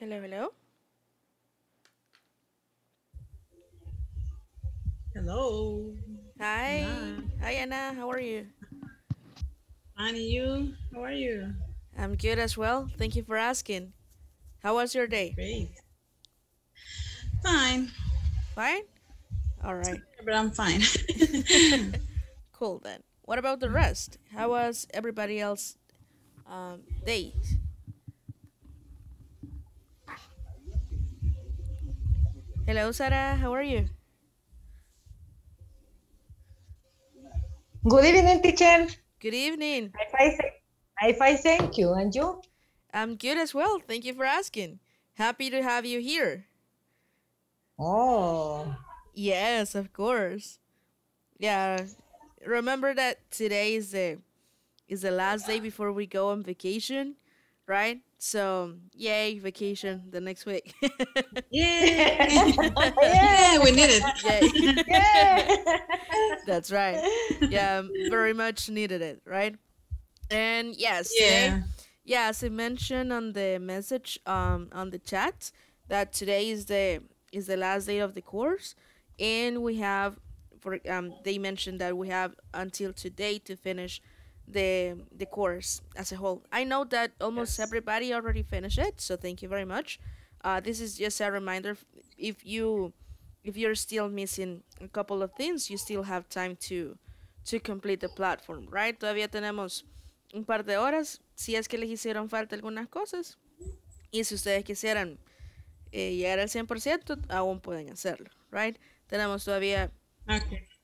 Hello, hello. Hello. Hi. Anna. Hi, Anna. How are you? And you? How are you? I'm good as well. Thank you for asking. How was your day? Great. Fine. Fine? All right. Sorry, but I'm fine. Cool then. What about the rest? How was everybody else's day? Hello, Sarah. How are you? Good evening, teacher. Good evening. I thank you. And you? I'm good as well. Thank you for asking. Happy to have you here. Oh. Yes, of course. Yeah. Remember that today is the last day before we go on vacation, right? So, yay, vacation the next week. Yay! Yeah, we need it. Yeah. That's right. Yeah, very much needed it, right? And yes, yeah. Today, yeah, as I mentioned on the message on the chat, that today is the last day of the course, and we have they mentioned that we have until today to finish the course as a whole. I know that almost everybody already finished it, so thank you very much. This is just a reminder, if you're still missing a couple of things, you still have time to complete the platform, right? Todavía tenemos un par de horas, si es que les hicieron falta algunas cosas, y si ustedes quisieran llegar al 100%, aún pueden hacerlo, right? Tenemos todavía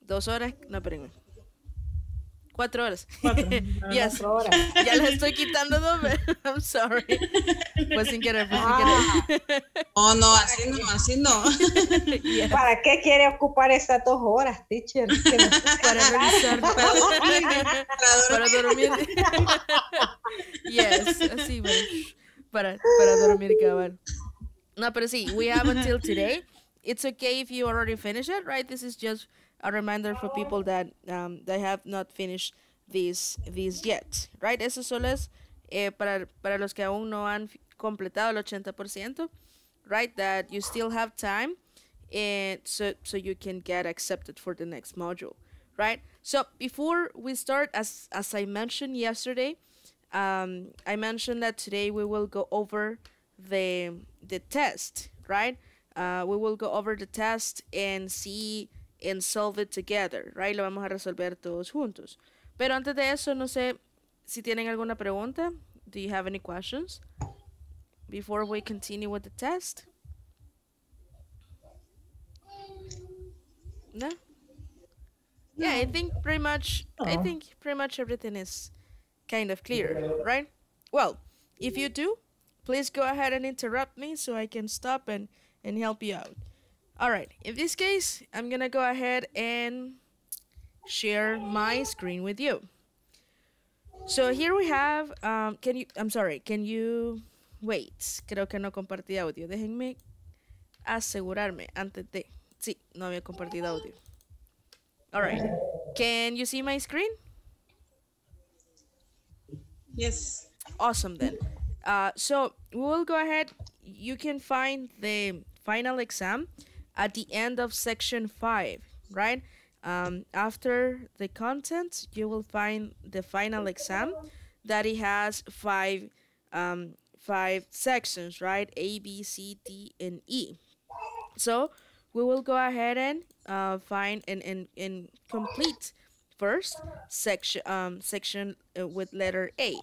2 horas, no, perdón. 4 horas. Yes. 4 horas. Ya la estoy quitando dos. I'm sorry. Pues sin querer. Oh, no, así no, así no. Yes. ¿Para qué quiere ocupar estas 2 horas, teacher? Para revisar. Para dormir. Yes, así, bueno. Para dormir, cabal. No, pero sí, we have until today. It's okay if you already finished it, right? This is just a reminder for people that they have not finished these yet, right? Eso solo es para los que aún no han completado el 80%, right? That you still have time, and so you can get accepted for the next module, right? So before we start, as I mentioned yesterday, I mentioned that today we will go over the test, right? We will go over the test and see and solve it together, right? Lo vamos a resolver todos juntos. Pero antes de eso, no sé si tienen alguna pregunta. Do you have any questions before we continue with the test? No? Yeah, I think pretty much everything is kind of clear, right? Well, if you do, please go ahead and interrupt me so I can stop and help you out. All right, in this case, I'm gonna go ahead and share my screen with you. So here we have, can you, wait, creo que no compartí audio. Déjenme asegurarme antes de, sí, no había compartido audio. All right, can you see my screen? Yes. Awesome then. So we'll go ahead, you can find the final exam at the end of section 5, right? After the content, you will find the final exam that it has five sections, right? A, B, C, D, and E. So we will go ahead and find and complete first section with letter A.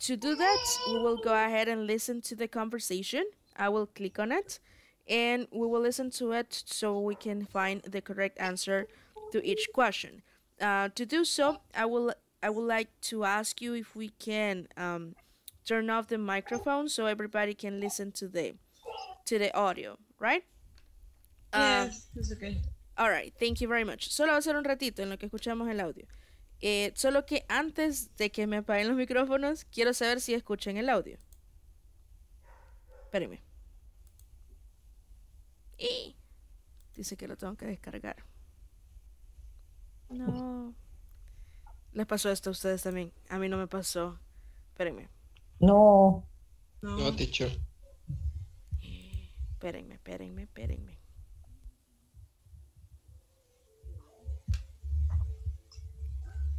To do that, we will go ahead and listen to the conversation. I will click on it. And we will listen to it so we can find the correct answer to each question. To do so, I would like to ask you if we can turn off the microphone so everybody can listen to the audio, right? Yes, it's okay. All right, thank you very much. Solo va a ser un ratito en lo que escuchamos el audio. Solo que antes de que me apaguen los micrófonos, quiero saber si escuchan el audio. Espérenme. Y dice que lo tengo que descargar. No. ¿Les pasó esto a ustedes también? A mí no me pasó. Espérenme. No. No, teacher. Espérenme.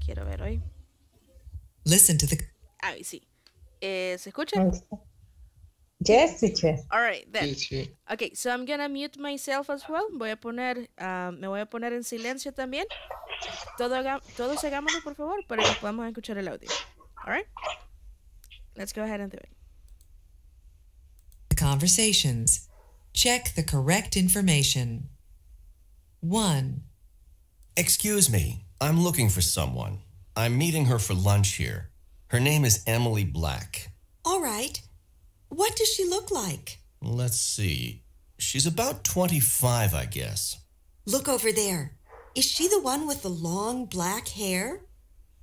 Quiero ver hoy. Listen to the... Ay, sí. ¿Se escucha? Yes, teacher. All right, then. Okay, so I'm gonna mute myself as well. Voy a poner, me voy a poner en silencio también. Todos hagámoslo, por favor, para que podamos escuchar el audio. All right? Let's go ahead and do it. The conversations. Check the correct information. 1. Excuse me, I'm looking for someone. I'm meeting her for lunch here. Her name is Emily Black. All right. What does she look like? Let's see. She's about 25, I guess. Look over there. Is she the one with the long black hair?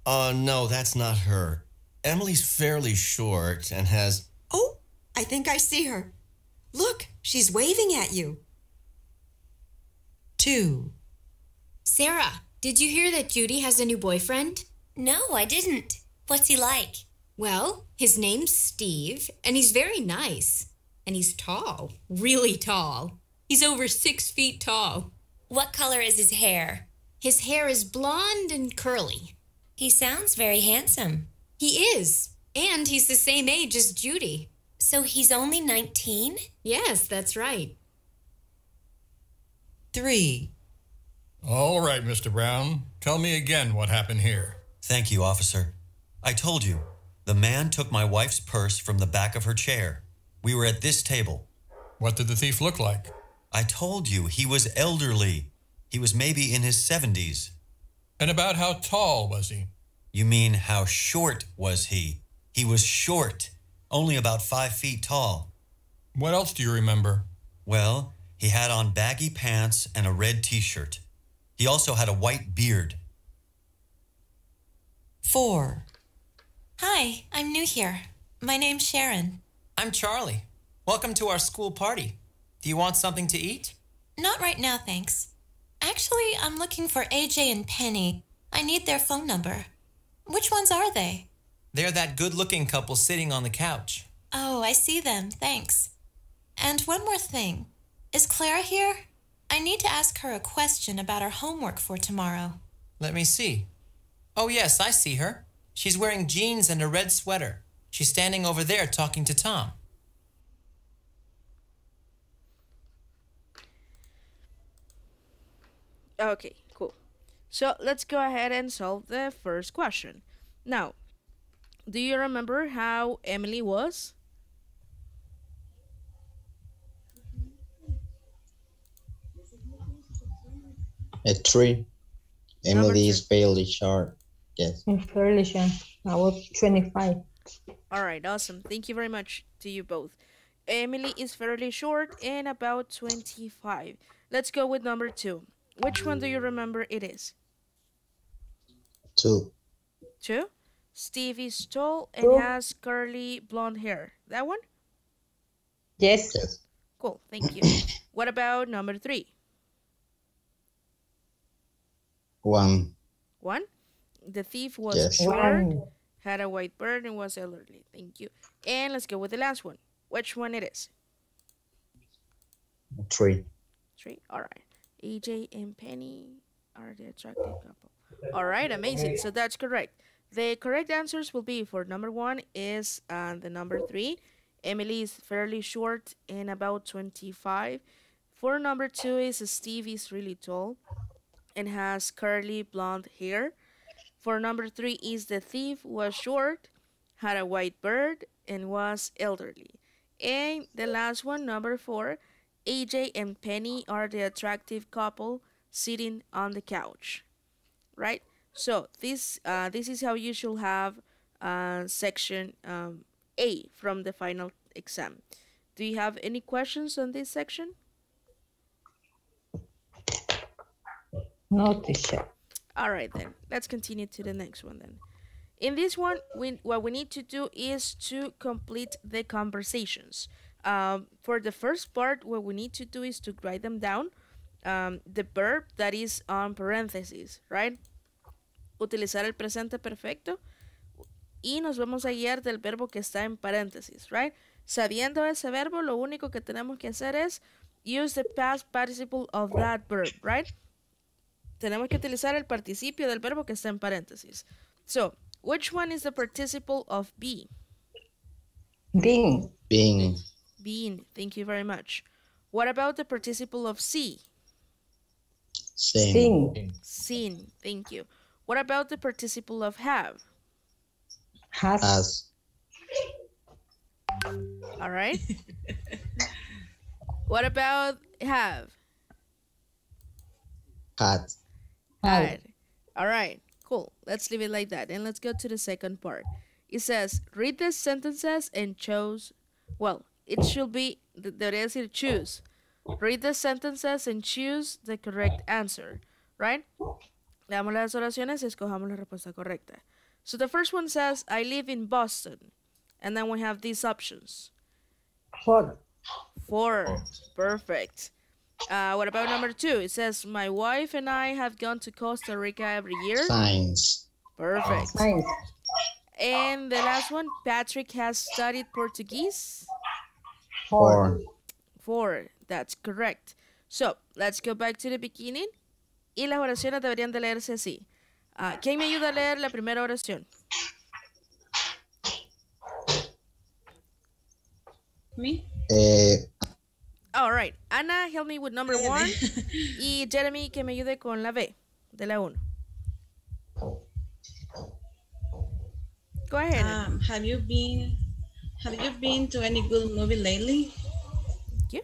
No, that's not her. Emily's fairly short and has... Oh, I think I see her. Look, she's waving at you. 2. Sarah, did you hear that Judy has a new boyfriend? No, I didn't. What's he like? Well, his name's Steve, and he's very nice. And he's tall, really tall. He's over 6 feet tall. What color is his hair? His hair is blonde and curly. He sounds very handsome. He is, and he's the same age as Judy. So he's only 19? Yes, that's right. 3. All right, Mr. Brown. Tell me again what happened here. Thank you, officer. I told you. The man took my wife's purse from the back of her chair. We were at this table. What did the thief look like? I told you, he was elderly. He was maybe in his 70s. And about how tall was he? You mean how short was he? He was short, only about 5 feet tall. What else do you remember? Well, he had on baggy pants and a red t-shirt. He also had a white beard. 4. Hi, I'm new here. My name's Sharon. I'm Charlie. Welcome to our school party. Do you want something to eat? Not right now, thanks. Actually, I'm looking for AJ and Penny. I need their phone number. Which ones are they? They're that good-looking couple sitting on the couch. Oh, I see them, thanks. And one more thing. Is Clara here? I need to ask her a question about her homework for tomorrow. Let me see. Oh, yes, I see her. She's wearing jeans and a red sweater. She's standing over there talking to Tom. Okay, cool. So let's go ahead and solve the first question. Now, do you remember how Emily was? A 3. Emily is fairly sharp. Yes. I'm fairly sure. I was 25. All right, awesome. Thank you very much to you both. Emily is fairly short and about 25. Let's go with number 2. Which one do you remember it is? 2. 2? Steve is tall and has curly blonde hair. That one? Yes. Yes. Cool, thank you. What about number 3? 1. 1? The thief was short, had a white beard, and was elderly. Thank you. And let's go with the last one. Which one it is? 3. 3. All right. AJ and Penny are the attractive couple. All right. Amazing. So that's correct. The correct answers will be for number 1 is the number 3. Emily is fairly short and about 25. For number 2 is Steve is really tall and has curly blonde hair. For number 3 is the thief was short, had a white beard, and was elderly. And the last one, number 4, AJ and Penny are the attractive couple sitting on the couch. Right? So this is how you should have section A from the final exam. Do you have any questions on this section? No, teacher. All right, then. Let's continue to the next one, then. In this one, what we need to do is to complete the conversations. For the first part, what we need to do is to write them down, the verb that is on parentheses, right? Utilizar el presente perfecto. Y nos vamos a guiar del verbo que está en paréntesis, right? Sabiendo ese verbo, lo único que tenemos que hacer es use the past participle of that verb, right? Tenemos que utilizar el participio del verbo que está en paréntesis. So, which one is the participle of be? Being. Being. Being. Thank you very much. What about the participle of see? Seen. Seen. Thank you. What about the participle of have? Has. All right. What about have? Had. Had. All right. Cool. Let's leave it like that. And let's go to the second part. It says, read the sentences and choose. Well, it should be, debería decir choose. Read the sentences and choose the correct answer, right? Leamos las oraciones y escojamos la respuesta correcta. So the first one says, I live in Boston. And then we have these options. Four. Four. Perfect. What about number 2? It says, my wife and I have gone to Costa Rica every year. Science. Perfect. Science. And the last one, Patrick has studied Portuguese. Four. Four. That's correct. So, let's go back to the beginning. Y las oraciones deberían de leerse así. ¿Quién me ayuda a leer la primera oración? Me? All right. Ana, help me with number 1. Y Jeremy, que me ayude con la B de la 1. Go ahead. Have you been to any good movie lately? Thank you.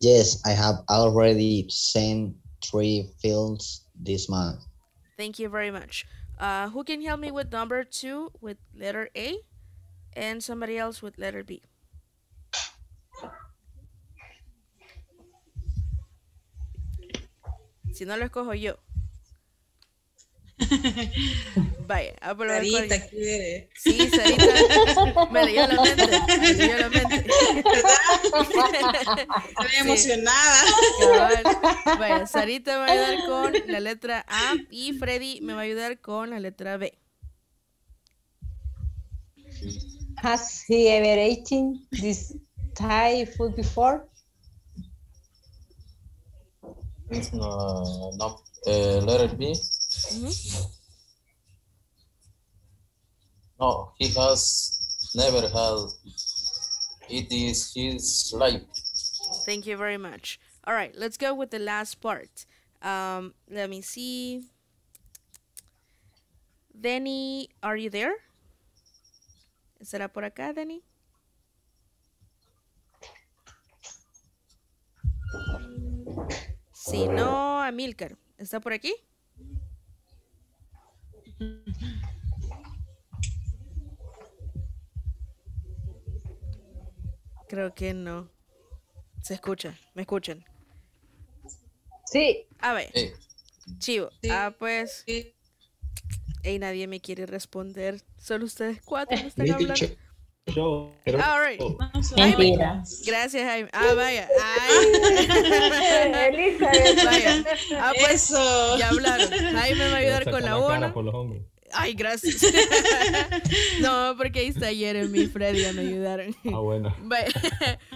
Yes, I have already seen 3 films this month. Thank you very much. Who can help me with number 2 with letter A and somebody else with letter B? Si no lo escojo yo. Vaya, a por Sarita quiere. Sí, Sarita. Me leyó la mente. Me leyó la mente. Estoy emocionada. Vaya, bueno, Sarita me va a ayudar con la letra A y Freddy me va a ayudar con la letra B. Has he ever eaten this Thai food before? No. Letter B. Mm-hmm. No, he has never had. It is his life. Thank you very much. All right, let's go with the last part. Let me see. Denny, are you there? ¿Será por acá, Denny? Si no, Amílcar, ¿está por aquí? Creo que no. Se escucha, ¿me escuchan? Sí. A ver, sí. Chivo, sí. Pues... Sí. Hey, nadie me quiere responder, solo ustedes 4 me están hablando. Yo, pero... All right. Jaime. Gracias, Jaime. Ah, vaya. Ay. Elizabeth, vaya. Ah, pues eso. Ya hablaron. Jaime me va a ayudar con la 1. Ay, gracias. No, porque ahí está Jeremy y Freddy ya me ayudaron. Ah, bueno.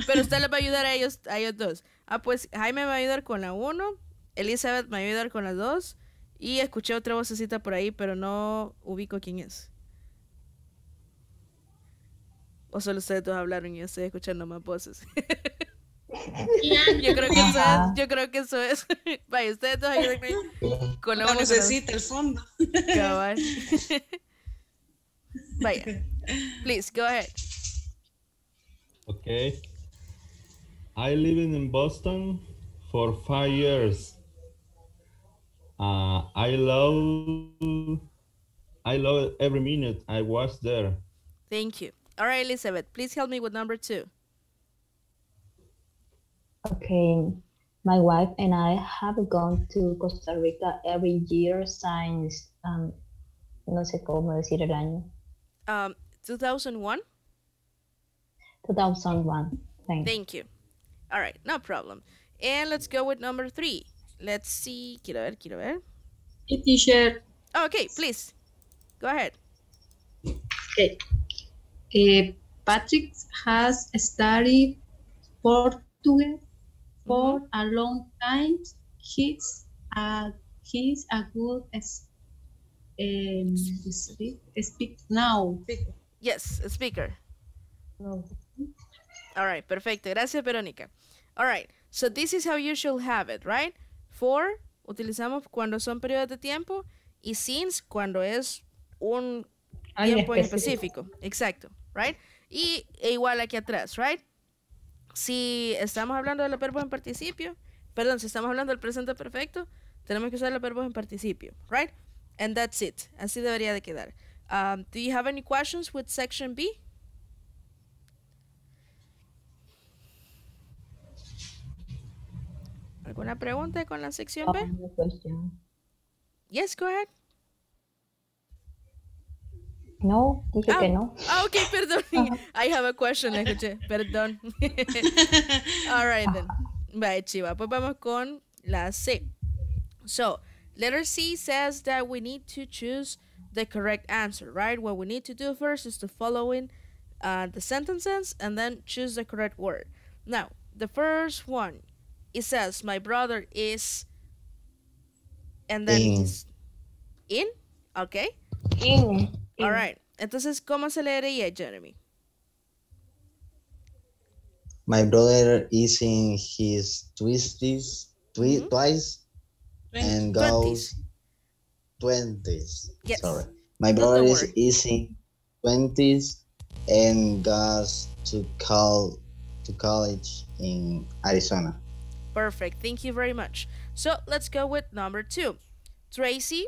Pero usted les va a ayudar a ellos 2. Ah, pues Jaime me va a ayudar con la 1. Elizabeth me va a ayudar con la 2. Y escuché otra vocecita por ahí, pero no ubico quién es. O solo ustedes 2 hablaron y yo estoy escuchando más voces. Yo creo que eso es. Vaya, ustedes 2 ayudan con la voz. No necesita el fondo. Cabal. Vaya. Please, go ahead. Okay. I lived in Boston for 5 years. I love every minute I was there. Thank you. All right, Elizabeth, please help me with number 2. Okay. My wife and I have gone to Costa Rica every year since, no sé cómo decir el año. 2001? 2001. Thank you. All right, no problem. And let's go with number 3. Let's see. Quiero ver. A teacher. Oh, okay, please. Go ahead. Okay. Patrick has studied Portuguese for a long time. He's a good speak now. Yes, a speaker. No. All right, perfecto. Gracias, Verónica. All right, so this is how you should have it, right? For, utilizamos cuando son periodos de tiempo, y since, cuando es un tiempo específico. Exacto, right? Y igual aquí atrás, right? Si estamos hablando de los verbos en participio, perdón, si estamos hablando del presente perfecto, tenemos que usar los verbos en participio, right? And that's it. Así debería de quedar. Do you have any questions with section B? ¿Alguna pregunta con la sección B? Yes, go ahead. No, dije que no. Ah, ok, perdón. I have a question, escuché. Perdón. All right, then. Bye, Chiva. Pues vamos con la C. So, letter C says that we need to choose the correct answer, right? What we need to do first is to follow in the sentences and then choose the correct word. Now, the first one, it says, my brother is, and then in. It's in, okay? In. All right. Entonces, ¿cómo se leería, Jeremy? My brother is in his twice and goes 20s. Yes. Sorry. My brother is in 20s and goes to college in Arizona. Perfect. Thank you very much. So let's go with number 2. Tracy,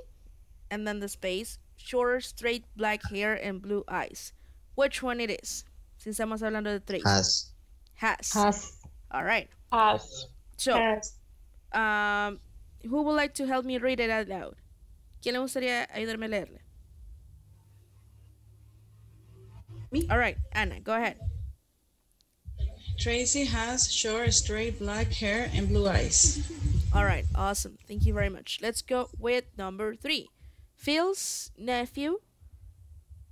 and then the space, short, straight, black hair, and blue eyes. Which one it is? Si estamos hablando de Tracy. Has. Has. Has. All right. Has. So, has. Who would like to help me read it out loud? ¿Quién le gustaría ayudarme a leerle? Me. All right, Anna, go ahead. Tracy has short, straight, black hair and blue eyes. All right, awesome. Thank you very much. Let's go with number 3. Phil's nephew,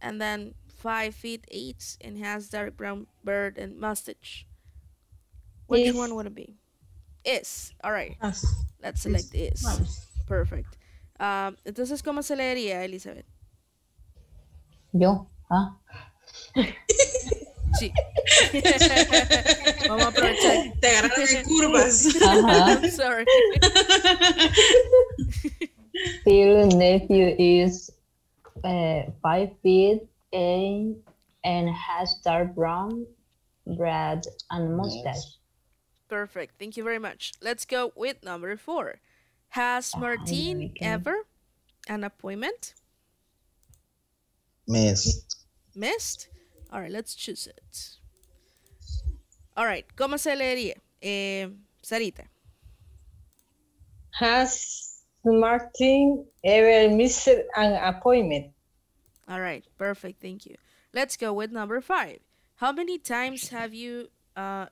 and then 5'8" and has dark brown beard and mustache. Which one would it be? Is. All right. Us. Let's select is. Us. Perfect. Entonces, ¿cómo se leería, Elizabeth? Yo. Ah. Sí. Vamos a aprovechar. Te agarraron en curvas. I'm sorry. Phil's nephew is 5'8" and has dark brown beard and mustache. Perfect. Thank you very much. Let's go with number 4. Has Martine ever an appointment? Missed. Missed? All right, let's choose it. All right, ¿cómo se leería? Sarita. Has Martin ever missed an appointment? All right, perfect, thank you. Let's go with number 5. How many times have you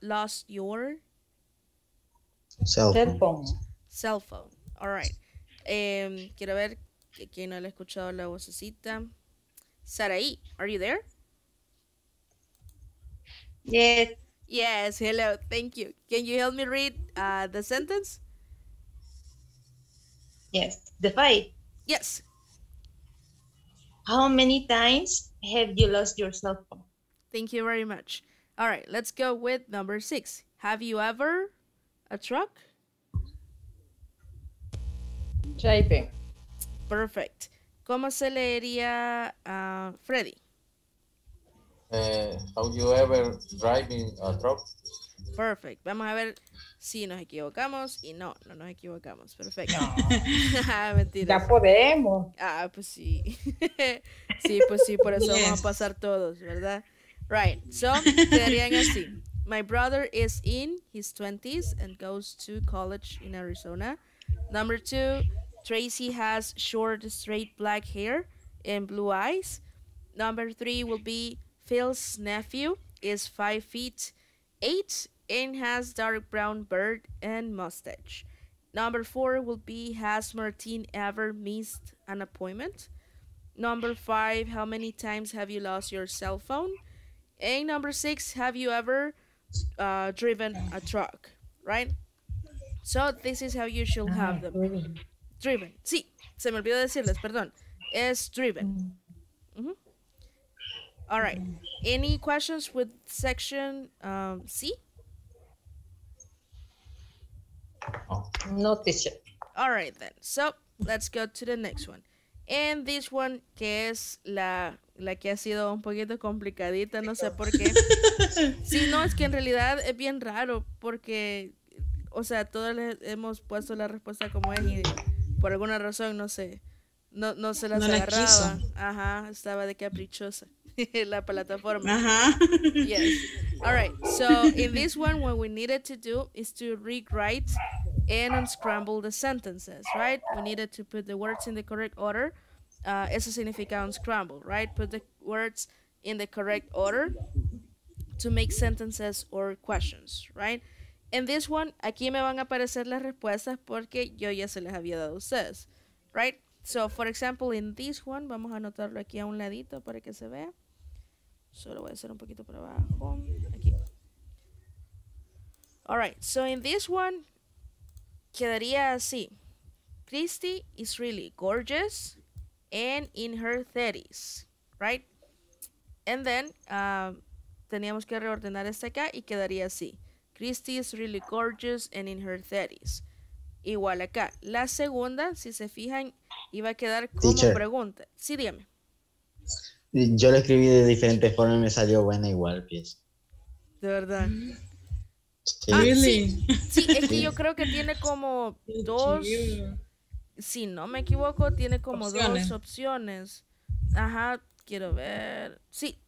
lost your cell phone? Cell phone. All right. Quiero ver que quien no le ha escuchado la vocecita. Saraí, are you there? Yes. Yes, hello. Thank you. Can you help me read the sentence? Yes. The 5. Yes. How many times have you lost your cell phone? Thank you very much. All right, let's go with number 6. Have you ever a truck? Driving. Perfect. ¿Cómo se leería, Freddy? Have you ever driving a truck? Perfect. Vamos a ver si nos equivocamos y no nos equivocamos. Perfecto. Mentira. Ya podemos. Ah, pues sí. Sí, pues sí, por eso vamos a pasar todos, ¿verdad? Right. So, serían así. My brother is in his 20s and goes to college in Arizona. Number 2, Tracy has short, straight, black hair and blue eyes. Number 3 will be Phil's nephew is 5'8" and has dark brown beard and mustache. Number 4 will be, has Martine ever missed an appointment? Number 5, how many times have you lost your cell phone? And number 6, have you ever driven a truck, right? So this is how you should have them. Driven. Sí, se me olvidó decirles, perdón. Es driven. Mm-hmm. All right. Any questions with section C? No, teacher. All right, then. So let's go to the next one. And this one, que es la que ha sido un poquito complicadita, no sé por qué. Sí, no, es que en realidad es bien raro porque, o sea, todos les hemos puesto la respuesta como es y por alguna razón, no sé, no se las agarraba. Ajá, estaba de caprichosa la plataforma. Ajá. Yes. All right, so in this one, what we needed to do is to rewrite and unscramble the sentences, right? We needed to put the words in the correct order. Eso significa unscramble, right? Put the words in the correct order to make sentences or questions, right? And this one, aquí me van a aparecer las respuestas porque yo ya se las había dado a ustedes, right? So, for example, in this one, vamos a anotarlo aquí a un ladito para que se vea. Solo voy a hacer un poquito para abajo. Aquí. All right, so in this one, quedaría así. Christy is really gorgeous and in her 30s, right? And then, teníamos que reordenar esta acá y quedaría así. Christy is really gorgeous and in her 30s. Igual acá. La segunda, si se fijan, iba a quedar como teacher, pregunta. Sí, dígame. Yo la escribí de diferentes formas y me salió buena igual, pienso. ¿De verdad? Sí. Ah, really? Sí, es que yo creo que tiene como dos... Si no me equivoco, tiene como dos opciones. Ajá, quiero ver. Sí.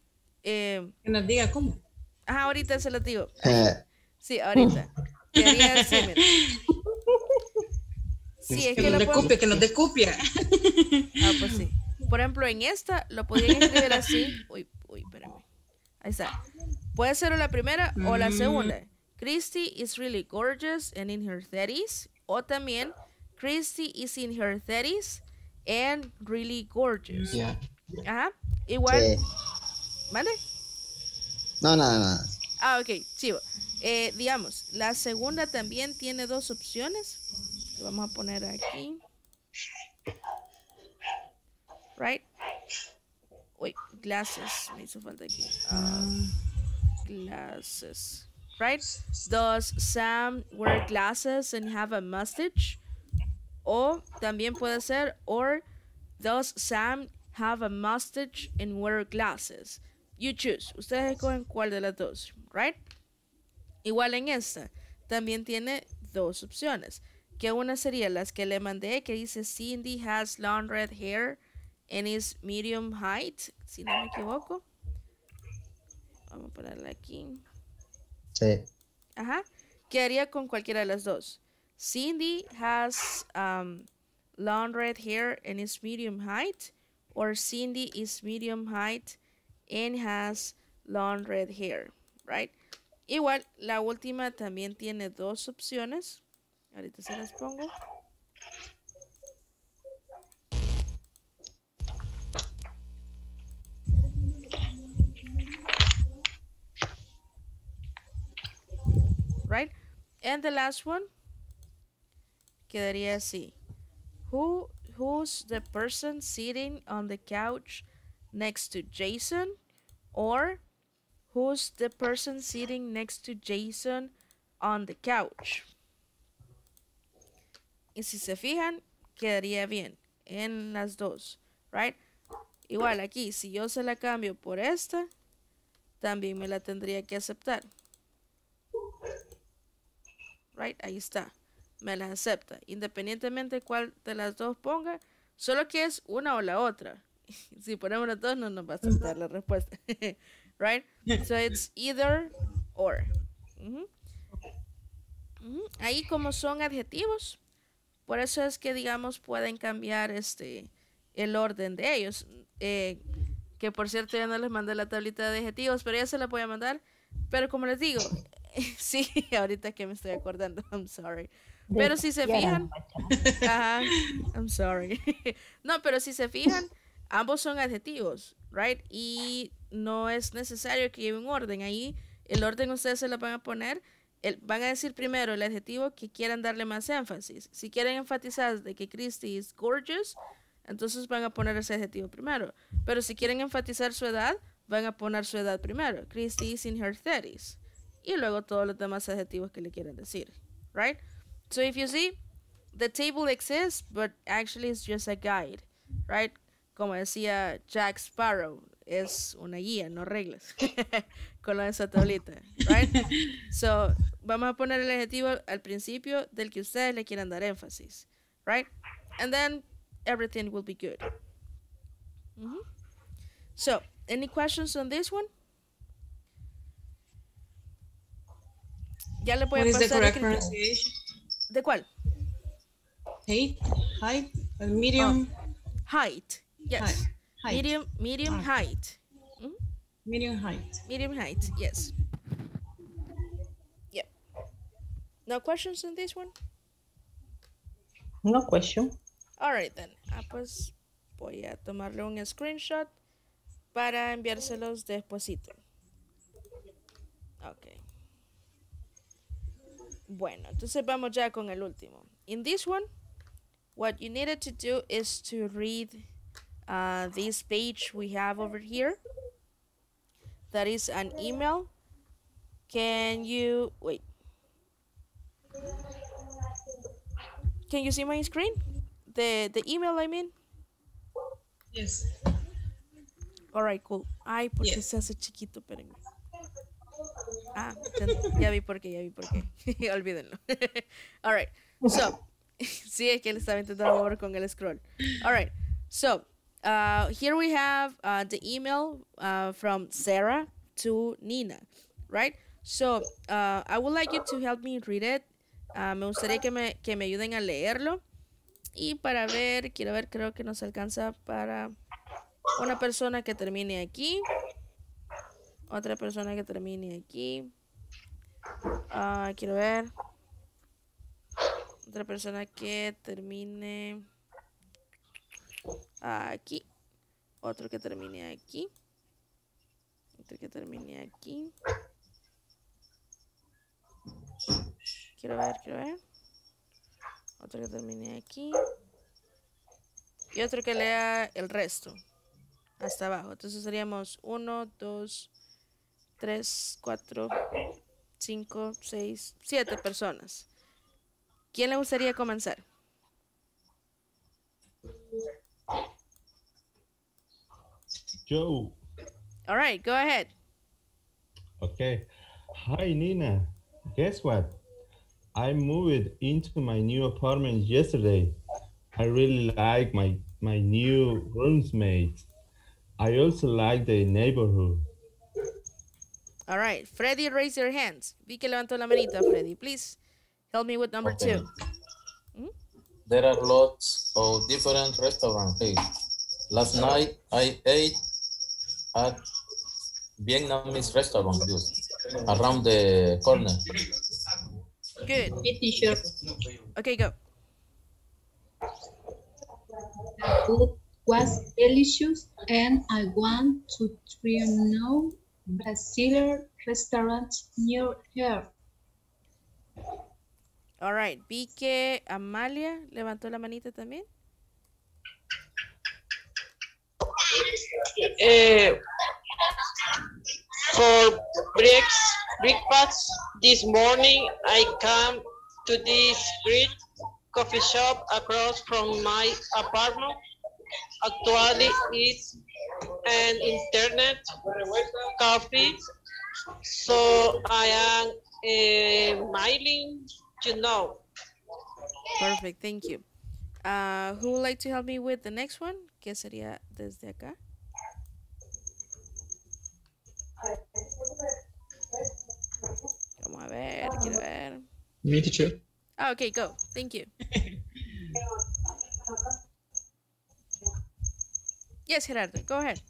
Que nos diga cómo. Ajá, ahorita se los digo. Sí, ahorita. Quería decirme. Sí, es que nos decupia, que nos decupia. Ah, pues sí. Por ejemplo, en esta lo podían escribir así. Uy, espérame. Ahí está. Puede ser la primera o la segunda. Christy is really gorgeous and in her 30s. O también, Christy is in her 30s and really gorgeous. Yeah. Ajá. Igual. Sí. ¿Vale? No, nada, no, nada. No. Ah, ok, chivo. Digamos, la segunda también tiene dos opciones. Que vamos a poner aquí. Right. Uy, glasses. Me hizo falta aquí. Glasses. Right. Does Sam wear glasses and have a mustache? O también puede ser, or does Sam have a mustache and wear glasses? You choose. Ustedes escogen cuál de las dos, right? Igual en esta, también tiene dos opciones. Que una sería las que le mandé, que dice Cindy has long red hair and is medium height. Si no me equivoco. Vamos a ponerla aquí. Sí. Ajá. Quedaría con cualquiera de las dos. Cindy has long red hair and is medium height, or Cindy is medium height and has long red hair, right? Igual, la última también tiene dos opciones. Ahorita se las pongo. Right? And the last one quedaría así. Who's the person sitting on the couch next to Jason? Or who's the person sitting next to Jason on the couch? Y si se fijan, quedaría bien en las dos, right? Igual aquí, si yo se la cambio por esta, también me la tendría que aceptar. Right, ahí está. Me las acepta, independientemente cuál de las dos ponga, solo que es una o la otra. Si ponemos las dos, no nos va a aceptar la respuesta. Right? So it's either or. Uh-huh. Uh-huh. Ahí como son adjetivos, por eso es que, digamos, pueden cambiar el orden de ellos. Que por cierto, ya no les mandé la tablita de adjetivos, pero ya se la voy a mandar. Pero como les digo, sí, ahorita que me estoy acordando, I'm sorry. Pero si se fijan, ajá, I'm sorry. No, pero si se fijan, ambos son adjetivos, right? Y no es necesario que lleve un orden. Ahí el orden ustedes se lo van a poner. Van a decir primero el adjetivo que quieran darle más énfasis. Si quieren enfatizar de que Christy is gorgeous, entonces van a poner ese adjetivo primero. Pero si quieren enfatizar su edad, van a poner su edad primero. Christy is in her 30s. Y luego todos los demás adjetivos que le quieran decir. Right? So if you see, the table exists, but actually it's just a guide. Right? Como decía Jack Sparrow, es una guía, no reglas. Con esa tablita. Right? So vamos a poner el adjetivo al principio del que ustedes le quieran dar énfasis. Right? And then everything will be good. Mm-hmm. So, any questions on this one? Ya le voy a pasar the correct pronunciation? ¿De cuál? Height, medium. Oh. Height, yes. Height. Medium height. Mm-hmm. Medium height, yes. Yep. No questions on this one? No question. Alright then. Pues voy a tomarle un screenshot para enviárselos despuesito. Ok. Bueno, entonces vamos ya con el último. In this one, what you needed to do is to read this page we have over here. That is an email. Can you see my screen? The email, I mean? Yes. Alright, cool. Ay, ¿por qué se hace chiquito? Espérenme. Ah, ya vi por qué. Olvídenlo. Alright, so. Sí, es que le estaba intentando mover con el scroll. Alright, so. Here we have the email from Sarah to Nina. Right? So, I would like you to help me read it. Me gustaría que me ayuden a leerlo. Y para ver, creo que nos alcanza para una persona que termine aquí. Otra persona que termine aquí. Otra persona que termine aquí. Otro que termine aquí. Otro que termine aquí. Quiero ver. Otro que termine aquí. Y otro que lea el resto. Hasta abajo. Entonces seríamos 1, 2, 3, 4, 5, 6, 7 personas. ¿Quién le gustaría comenzar? Yo. All right, go ahead. Okay. Hi, Nina. Guess what? I moved into my new apartment yesterday. I really like my new roommate. I also like the neighborhood. All right, Freddy, raise your hands. Vi que levantó la manita, Freddy. Please help me with number two. Hmm? There are lots of different restaurants here. Last night I ate at Vietnamese restaurant around the corner. Good. Okay, go. Food was delicious, and I want to try a new Brazilian restaurant near here. All right. Vi que Amalia levantó la manita también. For breakfast this morning, I came to this great coffee shop across from my apartment. Actually, it's an internet coffee, so I am mailing to know. Perfect, thank you. Who would like to help me with the next one? ¿Qué sería desde acá? Vamos a ver, quiero ver. Me, teacher. Oh, okay, go. Thank you. Yes, Gerardo, go ahead.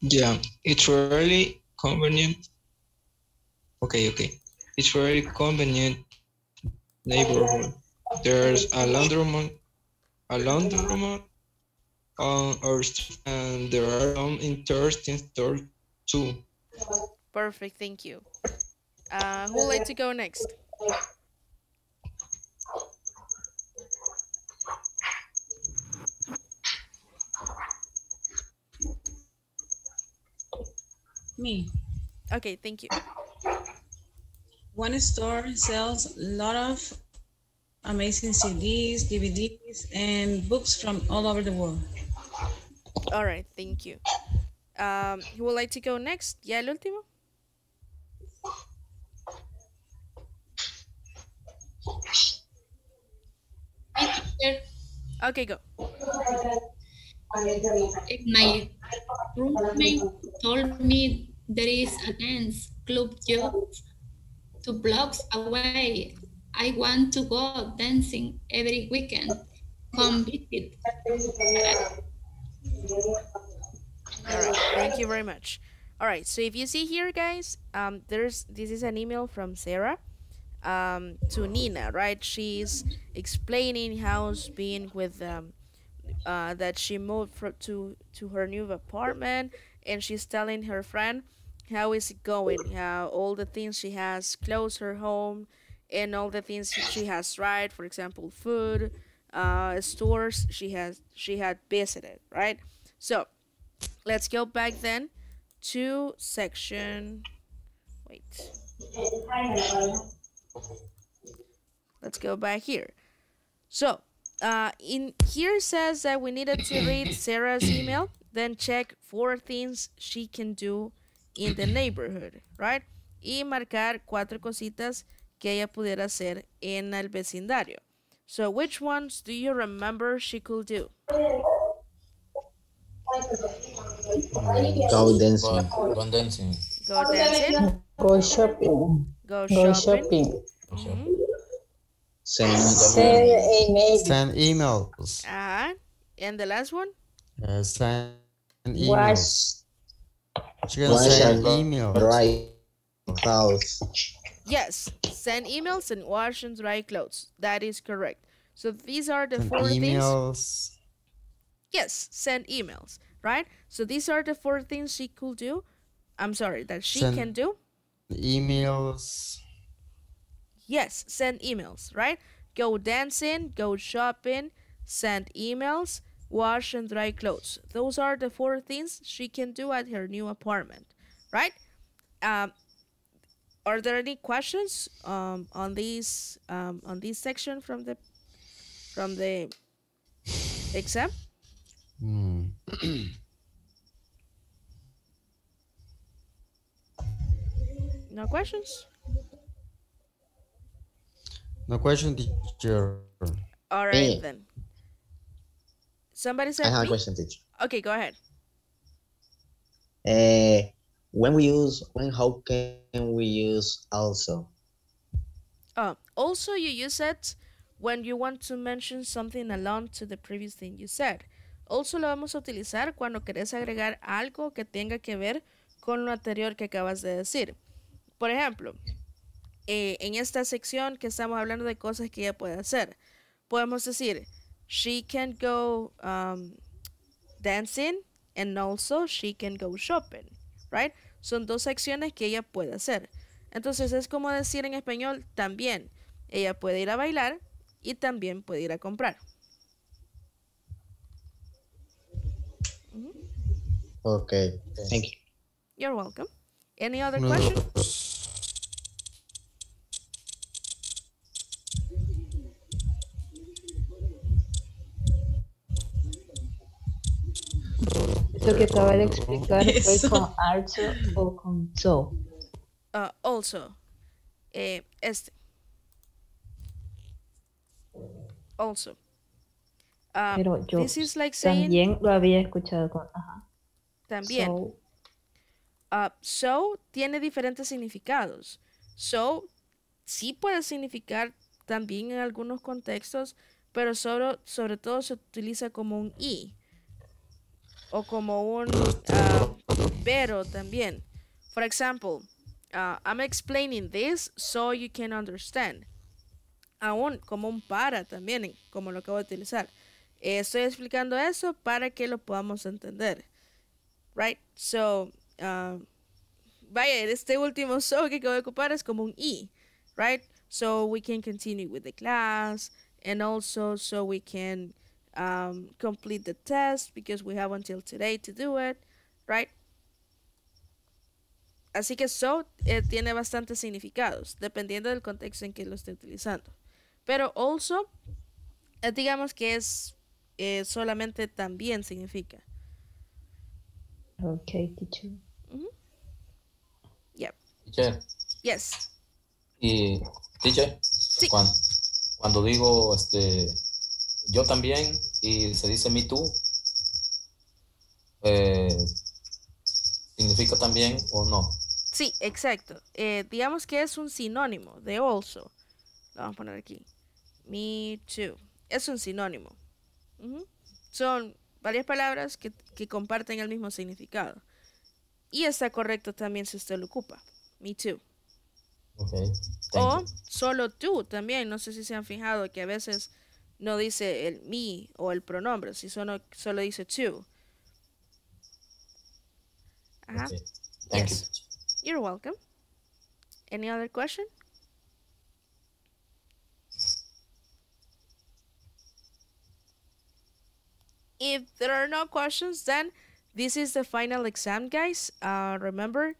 Yeah, it's really convenient. Okay. It's really convenient neighborhood. There's a laundromat on our street, and there are some interesting stores too. Perfect, thank you. Who would like to go next? Me. Okay, thank you. One store sells a lot of amazing CDs, DVDs, and books from all over the world. All right, thank you. Who would like to go next? Yeah, el último. Okay, go. My roommate told me there is a dance club just 2 blocks away. I want to go dancing every weekend. Come visit. All right, thank you very much. All right, so if you see here, guys, this is an email from Sarah to Nina, right? She's explaining how's being with that she moved to her new apartment, and she's telling her friend how is it going, how all the things she has, close her home, and all the things she has, right? For example, food, stores she had visited, right? So let's go back then to section. Wait. Let's go back here. So in here says that we needed to read Sarah's email, then check 4 things she can do in the neighborhood, right? Y marcar 4 cositas que ella pudiera hacer en el vecindario. So which ones do you remember she could do? Go dancing. Go dancing. Go dancing. Go shopping. Go shopping. Go shopping. Mm-hmm. Send emails. And the last one? Send emails. She can send emails. Right. Clothes. Yes, send emails and wash and dry clothes. That is correct. So these are the 4 things. Yes, send emails, right? So these are the 4 things she could do. I'm sorry, that she can do. Emails. Yes, send emails, right? Go dancing, go shopping, send emails, wash and dry clothes. Those are the 4 things she can do at her new apartment, right? Are there any questions on this section from the exam? No questions? No question, teacher. All right, then. Somebody said I have a question, teacher. Okay, go ahead. When we use, how can we use also? Also, you use it when you want to mention something along to the previous thing you said. Also lo vamos a utilizar cuando querés agregar algo que tenga que ver con lo anterior que acabas de decir. Por ejemplo, en esta sección que estamos hablando de cosas que ella puede hacer, podemos decir, she can go dancing and also she can go shopping, right? Son 2 acciones que ella puede hacer. Entonces es como decir en español también, ella puede ir a bailar y también puede ir a comprar. Okay, thank you. You're welcome. Any other questions? Lo que acaba de explicar fue con also o con so. Also. Also. Pero yo this is like saying, también lo había escuchado con también. So. So tiene diferentes significados. So sí puede significar también en algunos contextos, pero sobre todo se utiliza como un y o como un pero también. For example, I'm explaining this so you can understand. Aún como un para también, como lo acabo de utilizar. Estoy explicando eso para que lo podamos entender. Right? So, vaya, este último so que voy a ocupar es como un i. Right? So we can continue with the class, and also so we can complete the test because we have until today to do it. Right? Así que so tiene bastantes significados, dependiendo del contexto en que lo esté utilizando. Pero also, digamos que es solamente también significa. Okay, teacher. Mm-hmm. Yep. Teacher. Yes. Y, teacher, sí. Cuando digo yo también y se dice me too, ¿significa también o no? Sí, exacto. Digamos que es un sinónimo de also. Lo vamos a poner aquí. Me too. Es un sinónimo. Uh-huh. Son varias palabras que comparten el mismo significado. Y está correcto también si usted lo ocupa. Me too. Okay. O solo tú también. No sé si se han fijado que a veces no dice el me o el pronombre. Si solo dice tú. Ajá. Okay. Yes. You're welcome. Any other question? If there are no questions, then this is the final exam, guys. Remember,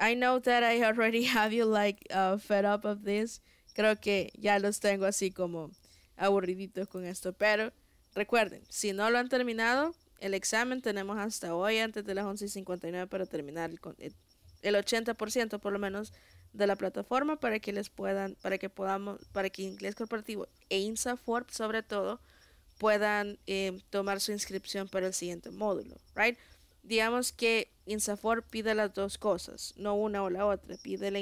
I know that I already have you like fed up of this. Creo que ya los tengo así como aburriditos con esto. Pero recuerden, si no lo han terminado, el examen tenemos hasta hoy antes de las 11:59 para terminar el 80% por lo menos de la plataforma para que para que Inglés Corporativo e INSAFORP sobre todo puedan tomar su inscripción para el siguiente módulo, right? Digamos que INSAFORP pide las dos cosas, no una o la otra, pide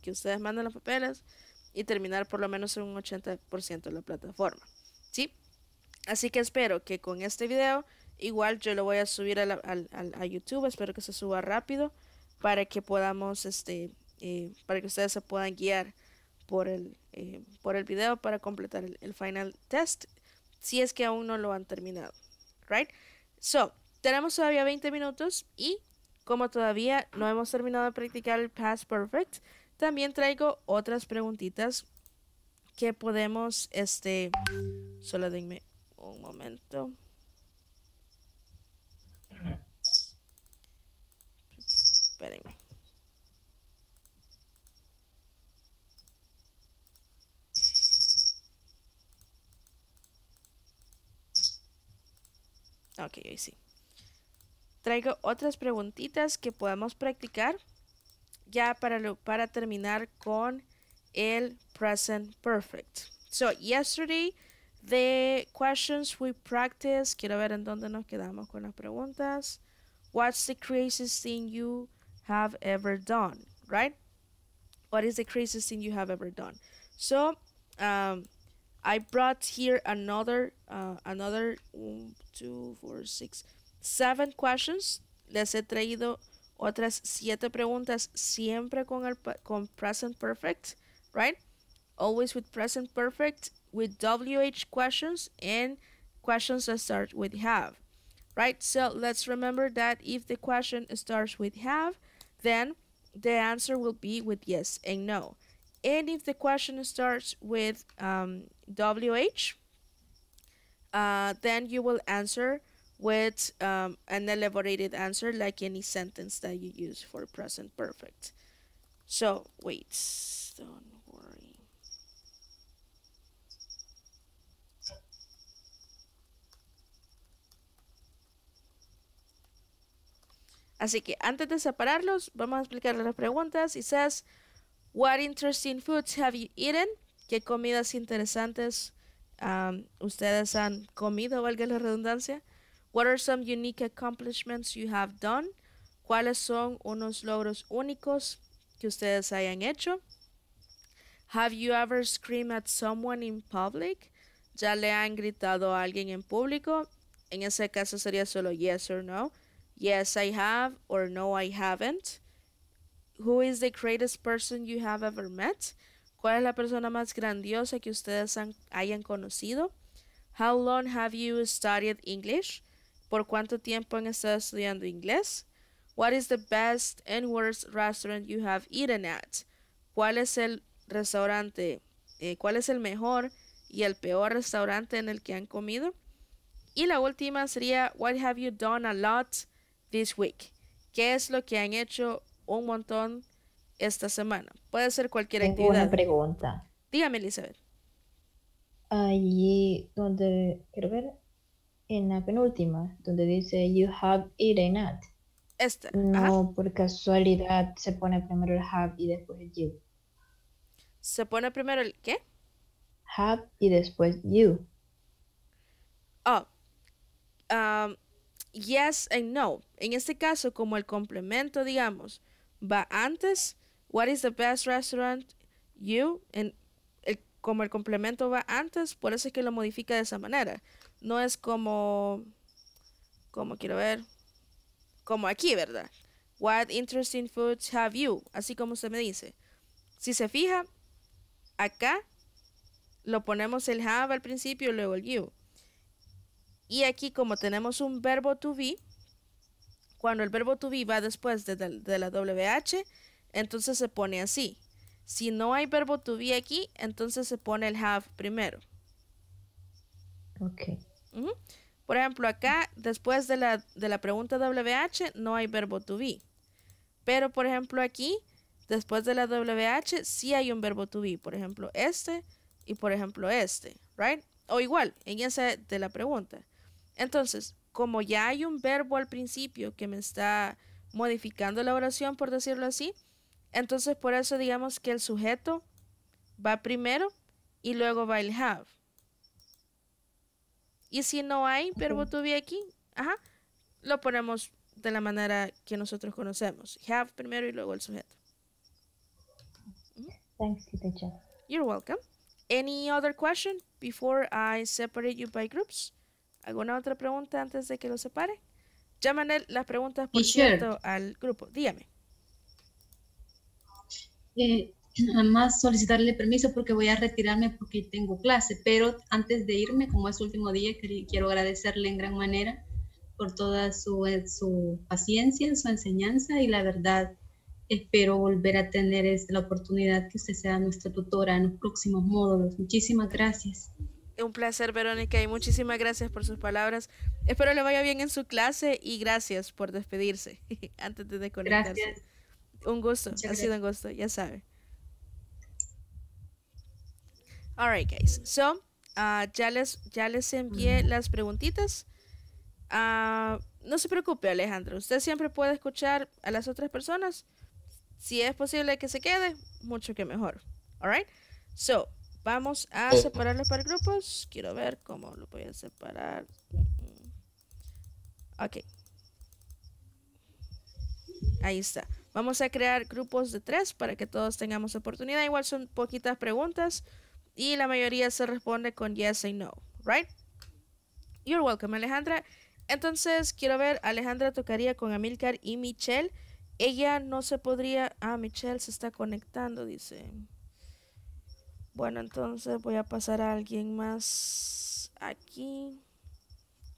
que ustedes manden los papeles y terminar por lo menos un 80% de la plataforma, ¿sí? Así que espero que con este video, igual yo lo voy a subir a YouTube, espero que se suba rápido para que podamos, para que ustedes se puedan guiar por el video para completar el final test, si es que aún no lo han terminado, right? So, tenemos todavía 20 minutos y como todavía no hemos terminado de practicar el past perfect, también traigo otras preguntitas que podemos, solo denme un momento. Espérenme. Ok, ahí sí. Traigo otras preguntitas que podamos practicar ya para terminar con el present perfect. So, yesterday, the questions we practiced, quiero ver en dónde nos quedamos con las preguntas. What's the craziest thing you have ever done, right? What is the craziest thing you have ever done? So, I brought here another 7 questions. Les he traído otras 7 preguntas siempre con present perfect, right? Always with present perfect, with WH questions and questions that start with have, right? So let's remember that if the question starts with have, then the answer will be with yes and no. And if the question starts with WH, then you will answer with an elaborated answer like any sentence that you use for present perfect. So, wait, don't worry. Así que antes de separarlos, vamos a explicarles las preguntas. Y says, what interesting foods have you eaten? ¿Qué comidas interesantes ustedes han comido, valga la redundancia? What are some unique accomplishments you have done? ¿Cuáles son unos logros únicos que ustedes hayan hecho? Have you ever screamed at someone in public? ¿Ya le han gritado a alguien en público? En ese caso sería solo yes or no. Yes, I have, or no, I haven't. Who is the greatest person you have ever met? ¿Cuál es la persona más grandiosa que ustedes hayan conocido? How long have you studied English? ¿Por cuánto tiempo han estado estudiando inglés? What is the best and worst restaurant you have eaten at? ¿Cuál es el mejor y el peor restaurante en el que han comido? Y la última sería, what have you done a lot this week? ¿Qué es lo que han hecho un montón esta semana? Puede ser cualquier actividad. Tengo una pregunta. Dígame, Elizabeth. Allí donde, quiero ver, en la penúltima, donde dice you have eaten at. Esta. No, ajá. Por casualidad se pone primero el have y después el you. ¿Se pone primero el qué? Have y después you. Oh, yes and no. En este caso, como el complemento, digamos, va antes, what is the best restaurant, you, como el complemento va antes, por eso es que lo modifica de esa manera. No es como quiero ver, como aquí, ¿verdad? What interesting foods have you? Así como usted me dice. Si se fija, acá lo ponemos el have al principio y luego el you. Y aquí como tenemos un verbo to be, cuando el verbo to be va después de la WH, entonces se pone así. Si no hay verbo to be aquí, entonces se pone el have primero. Ok. Uh-huh. Por ejemplo, acá después de la pregunta WH no hay verbo to be. Pero por ejemplo aquí, después de la WH sí hay un verbo to be. Por ejemplo este y por ejemplo este. Right? O igual, en esa de la pregunta. Entonces, como ya hay un verbo al principio que me está modificando la oración, por decirlo así, entonces por eso digamos que el sujeto va primero y luego va el have. Y si no hay verbo to be aquí, ajá, lo ponemos de la manera que nosotros conocemos. Have primero y luego el sujeto. Thanks, teacher. You're welcome. Any other question before I separate you by groups? ¿Alguna otra pregunta antes de que lo separe? Llaman las preguntas, por cierto, al grupo. Dígame. Además solicitarle permiso porque voy a retirarme porque tengo clase, pero antes de irme, como es su último día, quiero agradecerle en gran manera por toda su paciencia, su enseñanza, y la verdad espero volver a tener la oportunidad que usted sea nuestra tutora en los próximos módulos. Muchísimas gracias. Un placer, Verónica, y muchísimas gracias por sus palabras. Espero le vaya bien en su clase y gracias por despedirse antes de desconectarse. Gracias. Un gusto. Muchas ha gracias. Sido un gusto, ya sabe. Alright, guys. So, ya les envié las preguntitas. No se preocupe, Alejandra. Usted siempre puede escuchar a las otras personas. Si es posible que se quede, mucho que mejor. Alright. So, vamos a separarlos por grupos. Quiero ver cómo lo voy a separar. Ok. Ahí está. Vamos a crear grupos de 3 para que todos tengamos oportunidad. Igual son poquitas preguntas y la mayoría se responde con yes and no. Right? You're welcome, Alejandra. Entonces, quiero ver, Alejandra tocaría con Amílcar y Michelle. Ella no se podría... Ah, Michelle se está conectando, dice... Bueno, entonces voy a pasar a alguien más aquí.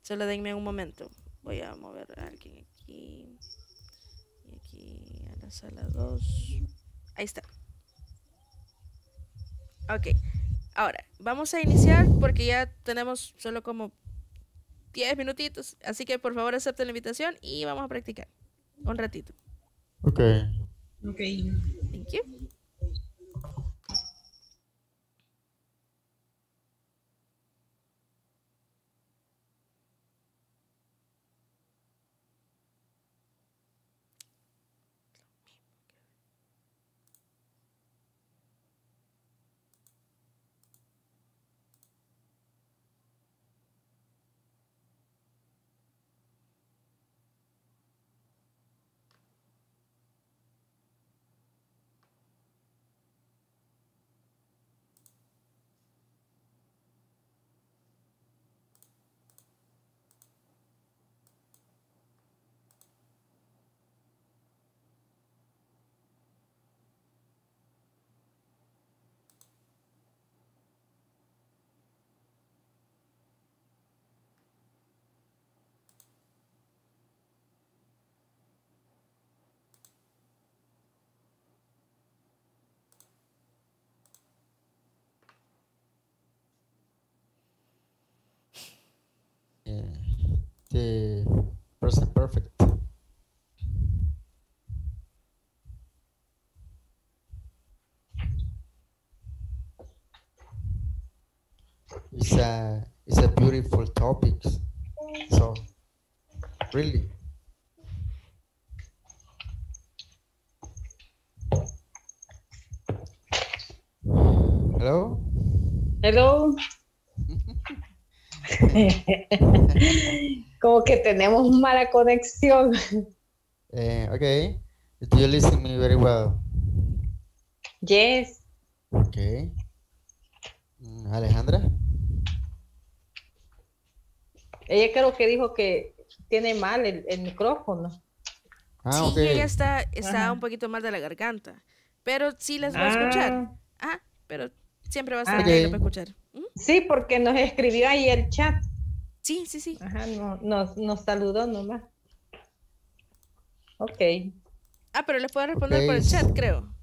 Solo denme un momento. Voy a mover a alguien aquí. Y aquí a la sala 2. Ahí está. Ok. Ahora, vamos a iniciar porque ya tenemos solo como 10 minutitos. Así que por favor acepten la invitación y vamos a practicar un ratito. Ok. Ok. Thank you. the present perfect. It's a beautiful topic. So really. Hello? Hello. Como que tenemos mala conexión. Okay. Do you listen to me very well? Yes. Okay. Alejandra. Ella creo que dijo que tiene mal el micrófono. Ah, okay. Sí, ella está un poquito mal de la garganta, pero sí las va a escuchar. Ah, pero siempre va a estar okay. Para escuchar. ¿Mm? Sí, porque nos escribió ahí el chat. Sí, sí, sí. Ajá, nos saludó nomás. Ok. Ah, pero les puedo responder okay. Por el chat, creo.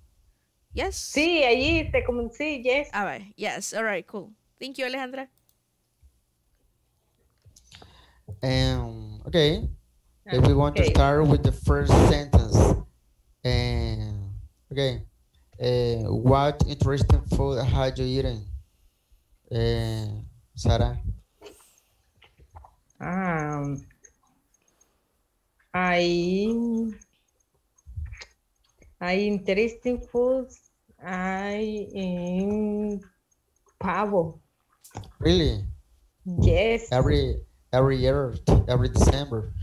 Yes. Sí, allí te comenté, yes. Ah, right. Yes, all right, cool. Thank you, Alejandra. Okay. If we want to start with the first sentence. Okay. What interesting food had you eaten? Sarah? I interesting food. I in pavo. Really? Yes. Every year, every December.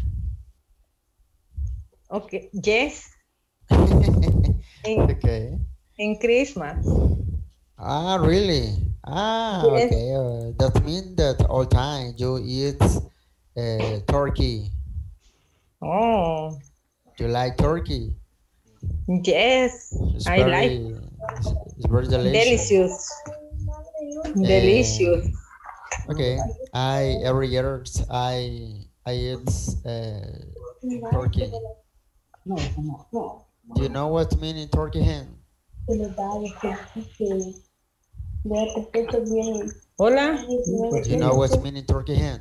Okay. Yes. Okay. In Christmas. Ah, really? Ah, yes. Okay. That means that all time you eat turkey. Oh. You like turkey? Yes, I like. It's very delicious. Delicious. Okay, every year I eat turkey. Do you know what mean in turkey hen? Hola. Do you know what mean in turkey hen?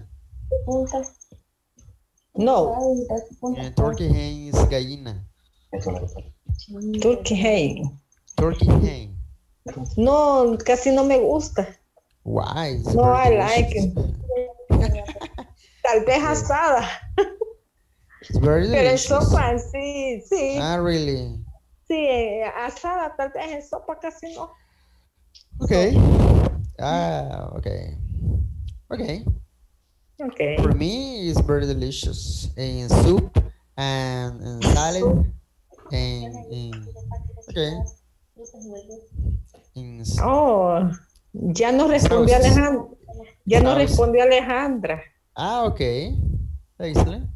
No. In turkey hen is gallina. Turkey hen. Turkey hen. No, casi no me gusta. Why? No, I like it. Tal vez asada. It's very delicious. Pero en sopa, sí, sí. Ah, really? Sí, asada, tal vez en sopa casi no. Okay. Ah, okay. Okay. Okay. For me, it's very delicious. In soup and in salad and in... Okay. In soup. Oh. Ya no respondió Alejandra. Ya no respondió Alejandra. Ah, ok. Excellent.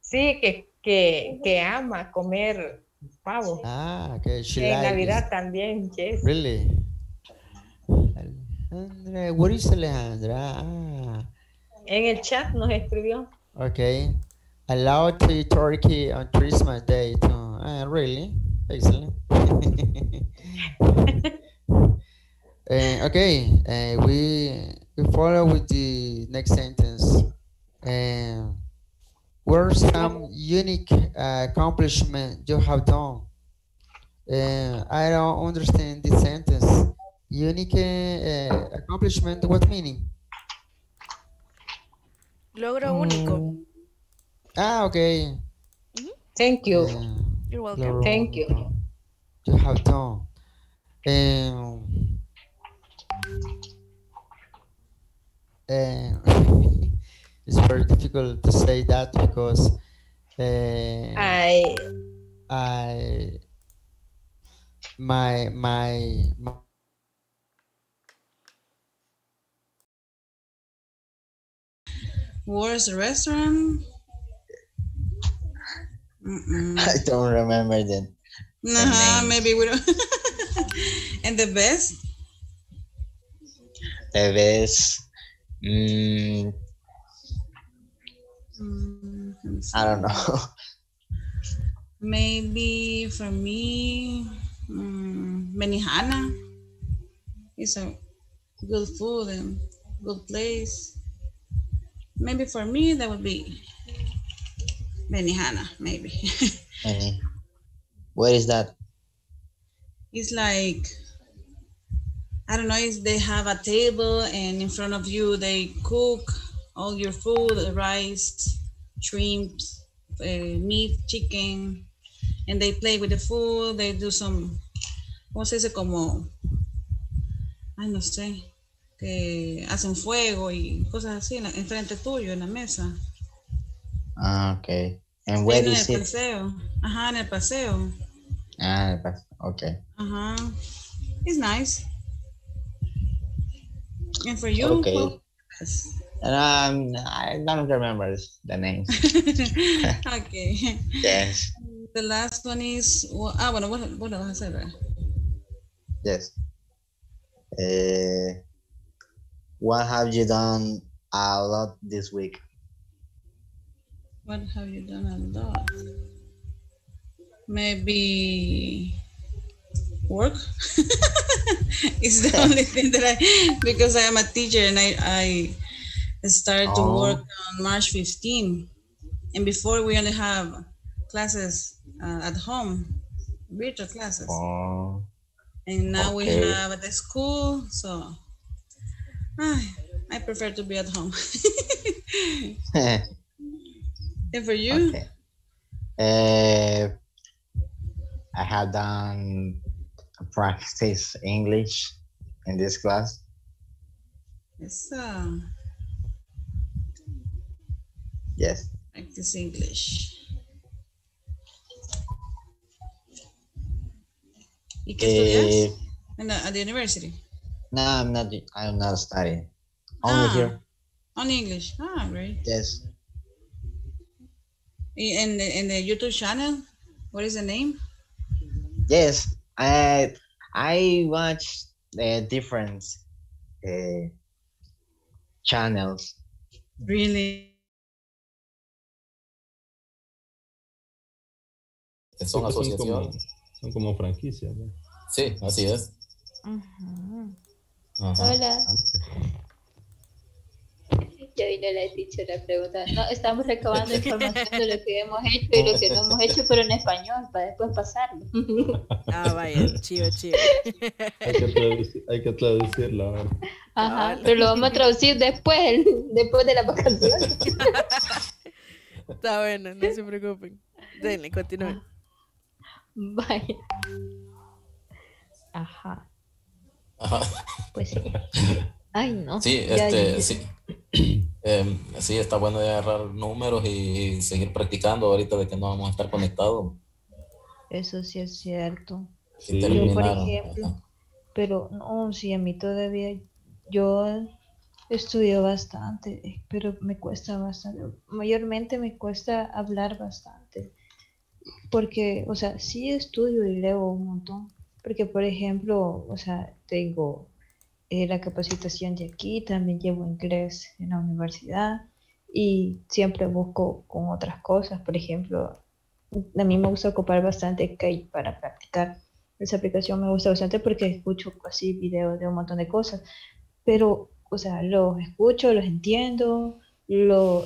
Sí, que ama comer pavo. Ah, ok. En Navidad también, yes. Really? Alejandra, what is Alejandra? Ah. En el chat nos escribió. Ok. Allowed to eat turkey on Christmas Day. Too. Ah, really? Excellent. Okay, we follow with the next sentence. What are some unique accomplishments you have done? I don't understand this sentence. Unique accomplishment, what meaning? Logro único. Ah, okay. Mm-hmm. Thank you. You're welcome. Thank you. You have done. It's very difficult to say that because my where's the restaurant? I don't remember then. Nah, maybe we don't. And the best. The best. I don't know. Maybe for me, Benihana is a good food and good place. Maybe for me, that would be Benihana, maybe. What is that? It's like, I don't know if they have a table and in front of you, they cook all your food, rice, shrimps, meat, chicken, and they play with the food. They do some, ¿cómo se dice? Como, ay, no sé, que hacen fuego y cosas así enfrente tuyo, en la mesa. Ah, okay. And where is it? Paseo. Ajá, en el paseo. Ah, el paseo, okay. Ajá. It's nice. And for you? Okay. Well, I don't remember the name. Okay. Yes. The last one is, well, bueno, what else I said there? Yes. What have you done a lot this week? What have you done a lot? Maybe work. It's the only thing that because I am a teacher and I started to work on March 15. And before we only have classes at home, virtual classes. Oh. And now we have at the school, so I prefer to be at home. And for you? Okay. I have done practice English in this class. Yes. Practice English. ¿Y qué estudias? At the university? No, I'm not studying. Only here. Only English. Ah, great. Yes. In the YouTube channel, what is the name? Yes, I watch the different channels. Really? Son asociaciones. Son como franquicias, ¿no? Sí, así es. Ajá. Hola. Yo vine la teacher pregunta. No, estamos recabando información de lo que hemos hecho y lo que no hemos hecho, pero en español, para después pasarlo. Ah, vaya, chido. Hay que traducirla. ¿Verdad? Ajá, pero lo vamos a traducir después de la vacación. Está bueno, no se preocupen. Denle, continúen. Vaya. Ajá. Pues sí. Ay, no. Sí, sí. Sí, está bueno de agarrar números y seguir practicando ahorita de que no vamos a estar conectados. Eso sí es cierto. Sí, yo, por ejemplo, pero no, sí, a mí todavía yo estudio bastante, pero me cuesta bastante. Mayormente me cuesta hablar bastante. Porque, o sea, sí estudio y leo un montón. Porque, por ejemplo, o sea, tengo la capacitación de aquí, también llevo inglés en la universidad y siempre busco con otras cosas. Por ejemplo, a mí me gusta ocupar bastante Kate para practicar. Esa aplicación me gusta bastante porque escucho así videos de un montón de cosas. Pero, o sea, los escucho, los entiendo,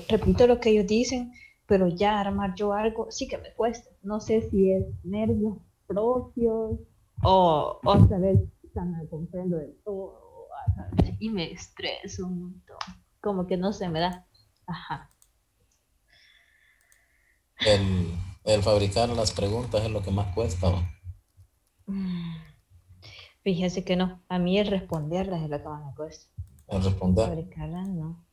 repito lo que ellos dicen, pero ya armar yo algo sí que me cuesta. No sé si es nervios propios o saber me comprendo de todo y me estreso un montón, como que no se me da. Ajá. El fabricar las preguntas es lo que más cuesta, ¿no? Fíjese que no, a mí el responderlas es lo que más me cuesta. El responder. Fabricarlas no.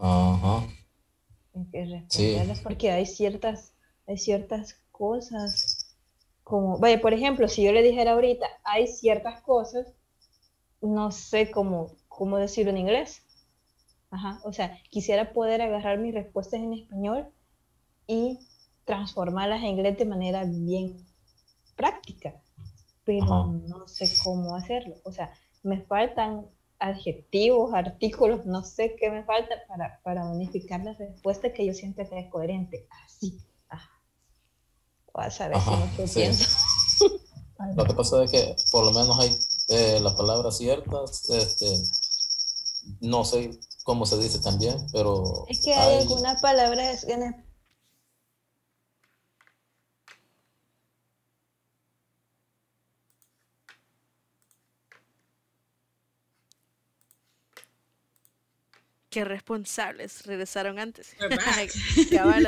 Ajá. Responderlas sí. Porque hay ciertas cosas. Como, vaya, por ejemplo, si yo le dijera ahorita, hay ciertas cosas, no sé cómo decirlo en inglés. Ajá, o sea, quisiera poder agarrar mis respuestas en español y transformarlas en inglés de manera bien práctica, pero no sé cómo hacerlo. O sea, me faltan adjetivos, artículos, no sé qué me falta para unificar la respuesta que yo siento que es coherente. Así. Vas a ver. Ajá, si no estoy viendo. Sí. Lo que pasa es que por lo menos hay las palabras ciertas, no sé cómo se dice también, pero... Es que hay algunas palabras en español. Qué responsables, regresaron antes. Cabal,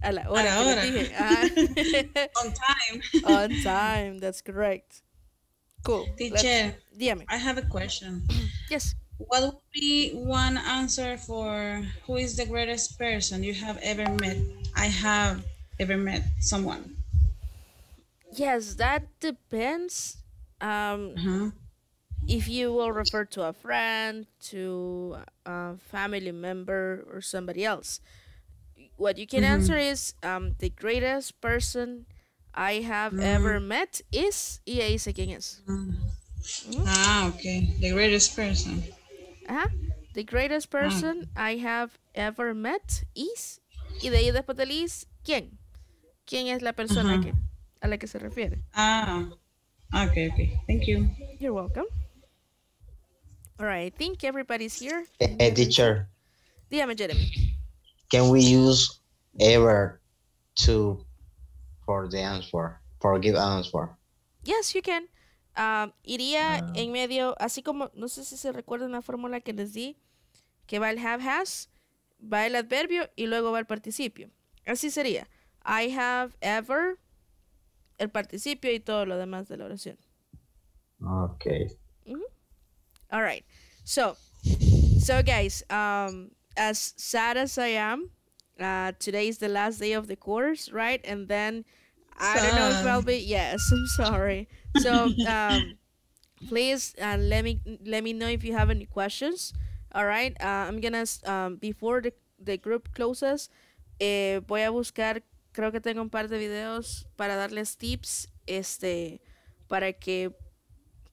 a la hora. A la hora. Dije. Ah. On time. On time, that's correct. Cool. Teacher, dígame. I have a question. Yes. What would be one answer for who is the greatest person you have ever met? I have ever met someone. Yes, that depends. If you will refer to a friend, to a family member, or somebody else. What you can answer is, the greatest person I have ever met is, y ahí sé quién es. Ah, okay. The greatest person. The greatest person I have ever met is, y de ahí después del is, ¿quién? ¿Quién es la persona que, a la que se refiere? Ah, okay, okay. Thank you. You're welcome. All right, I think everybody's here. Teacher. Dígame, Jeremy. Can we use ever to for the answer, for give answer? Yes, you can. Iría en medio, así como, no sé si se recuerdan la fórmula que les di, que va el have, has, va el adverbio y luego va el participio. Así sería. I have ever, el participio y todo lo demás de la oración. Okay. All right, so guys, as sad as I am, today is the last day of the course, right? And then I don't know if I'll be. Yes, I'm sorry. So please let me know if you have any questions. All right, I'm gonna before the group closes, voy a buscar. Creo que tengo un par de videos para darles tips, para que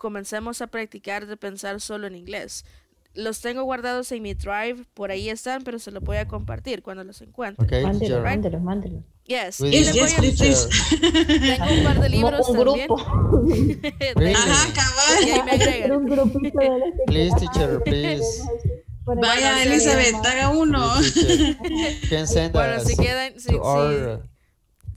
comencemos a practicar de pensar solo en inglés. Los tengo guardados en mi drive, por ahí están, pero se los voy a compartir cuando los encuentre. Okay, mándelos, mándelos, mándelos. Yes. Tengo un par de libros también. Ajá, cabal. Un grupito de los que... Please, teacher, please. Vaya, Elizabeth, haga uno. Bueno, si quedan...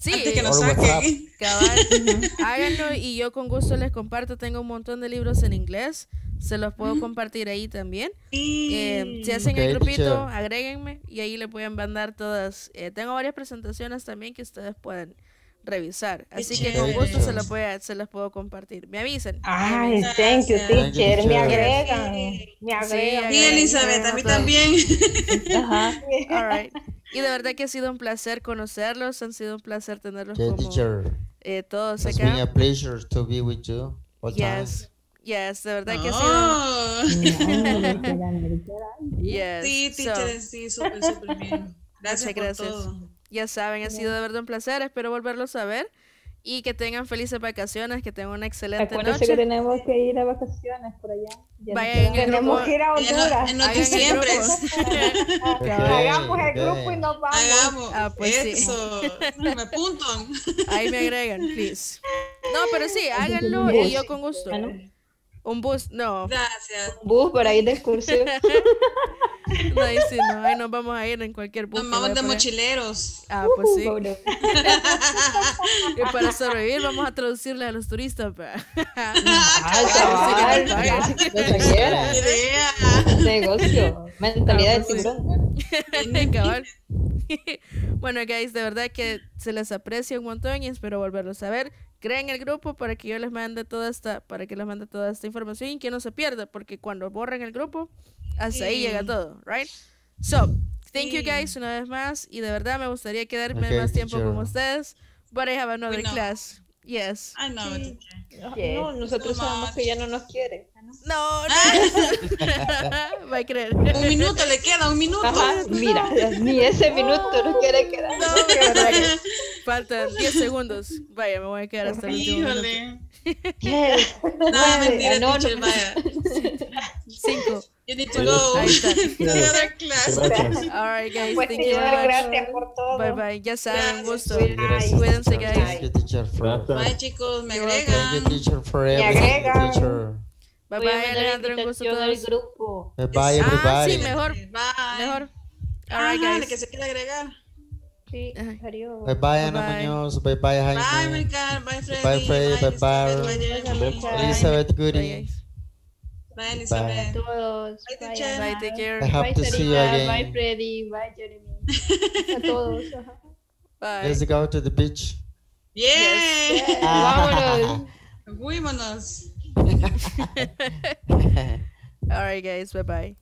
Sí, antes que nos saquen. Cabal, háganlo y yo con gusto les comparto. Tengo un montón de libros en inglés. Se los puedo compartir ahí también. Si hacen el grupito, agréguenme y ahí les voy a mandar todas. Tengo varias presentaciones también que ustedes pueden revisar. Así que con gusto se las puedo compartir. Me avisen. Ay, thank you, teacher. Me agregan. Me agregan. Sí, Elizabeth, a mí también. Ajá. All right. Y de verdad que ha sido un placer conocerlos, han sido un placer tenerlos como todos acá. It's been a pleasure to be with you all Yes, de verdad que ha sido. Sí, teacher, sí, súper, súper bien. Gracias por todo. Ya saben, ha sido de verdad un placer, espero volverlos a ver y que tengan felices vacaciones, que tengan una excelente noche. Que tenemos que ir a vacaciones por allá. Vayan, tenemos que ir a Honduras. En diciembre. Hagamos el grupo y nos vamos. Hagamos. Pues eso. Sí. Me apuntan. Ahí me agregan, please. No, pero sí, háganlo y yo con gusto. Un bus, no. Gracias. Un bus por ahí de excursión. No, y si no, ahí nos vamos a ir en cualquier bus. Nos vamos de mochileros. Ah, pues sí. Y para sobrevivir vamos a traducirle a los turistas. Negocio. Mentalidad de tiburón. Cabal. Bueno, guys, de verdad que se les aprecia un montón y espero volverlos a ver. Creen el grupo para que yo les mande toda esta información y que no se pierda, porque cuando borren el grupo, hasta ahí llega todo, right? So, thank you guys una vez más y de verdad me gustaría quedarme más tiempo con ustedes, but I have another class. Yes. I know. Yes. No, nosotros sabemos que ya no nos quiere. No, no. Va a creer. Un minuto le queda, un minuto. Ajá, mira, ni ese minuto nos quiere quedar. No, faltan 10 segundos. Vaya, me voy a quedar hasta el último minuto. Yes. No, mentira, no, no, vaya. 5. You need to go. Ahí está. Another class. All right, guys. Pues thank you very much. Gracias por todo. Bye, bye. Ya saben, gusto. Cuídense, guys. Bye, chicos. Me agregan. Me agregan. Bye, bye. Un gusto todo el grupo. Bye everybody. Sí, mejor. Bye. Mejor. All right, guys. Que se quiere agregar. Sí. Adiós. Bye bye, Ana Muñoz. Bye bye, Jaime. Bye, Mercado. Bye, Freddy. Bye, Freddy. Bye, bye. Elizabeth Goody. Bye, Elizabeth. Bye, teacher. Bye, take care. I hope to see you again. Bye, Freddy. Bye, Jeremy. A todos. Bye. Let's go to the beach. Yes. Vámonos. Fuímonos. All right, guys. Bye-bye.